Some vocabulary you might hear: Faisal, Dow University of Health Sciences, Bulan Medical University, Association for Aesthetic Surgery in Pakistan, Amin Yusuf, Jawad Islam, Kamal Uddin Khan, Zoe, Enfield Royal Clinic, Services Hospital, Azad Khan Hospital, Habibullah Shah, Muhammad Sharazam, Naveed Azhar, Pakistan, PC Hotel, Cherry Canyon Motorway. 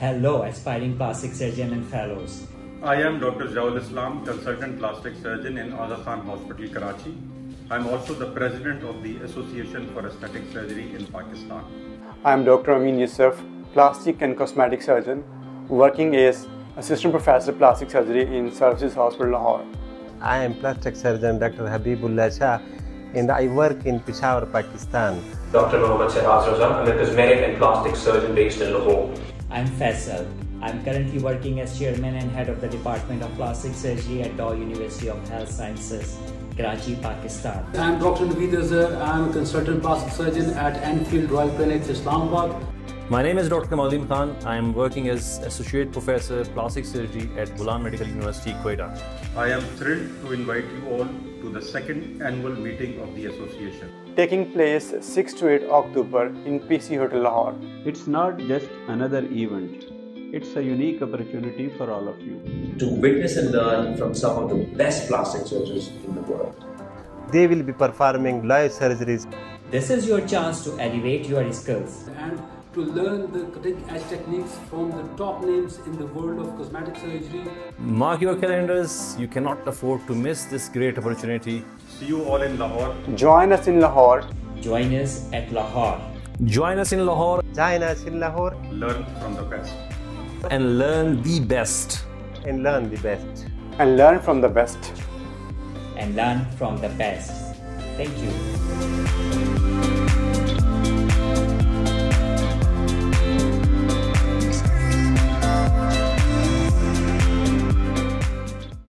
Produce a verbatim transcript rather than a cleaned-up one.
Hello, aspiring plastic surgeon and fellows. I am Doctor Jawad Islam, consultant plastic surgeon in Azad Khan Hospital, Karachi. I am also the president of the Association for Aesthetic Surgery in Pakistan. I am Doctor Amin Yusuf, plastic and cosmetic surgeon, working as assistant professor of plastic surgery in Services Hospital, Lahore. I am plastic surgeon Doctor Habibullah Shah, and I work in Peshawar, Pakistan. Doctor Muhammad Sharazam, I'm a cosmetic and plastic surgeon based in Lahore. I'm Faisal. I'm currently working as chairman and head of the Department of Plastic Surgery at Dow University of Health Sciences, Karachi, Pakistan. I'm Doctor Naveed Azhar. I'm a consultant plastic surgeon at Enfield Royal Clinic, Islamabad. My name is Doctor Kamal Uddin Khan. I'm working as Associate Professor Plastic Surgery at Bulan Medical University, Quetta. I am thrilled to invite you all to the second annual meeting of the association, taking place sixth to eighth October in P C Hotel, Lahore. It's not just another event. It's a unique opportunity for all of you to witness and learn from some of the best plastic surgeons in the world. They will be performing live surgeries. This is your chance to elevate your skills and to learn the cutting-edge techniques from the top names in the world of cosmetic surgery. Mark your calendars. You cannot afford to miss this great opportunity. See you all in Lahore. Join us in Lahore. Join us at Lahore. Join us in Lahore. Join us in Lahore. Learn from the best. And learn the best. And learn the best. And learn from the best. And learn from the best. Thank you.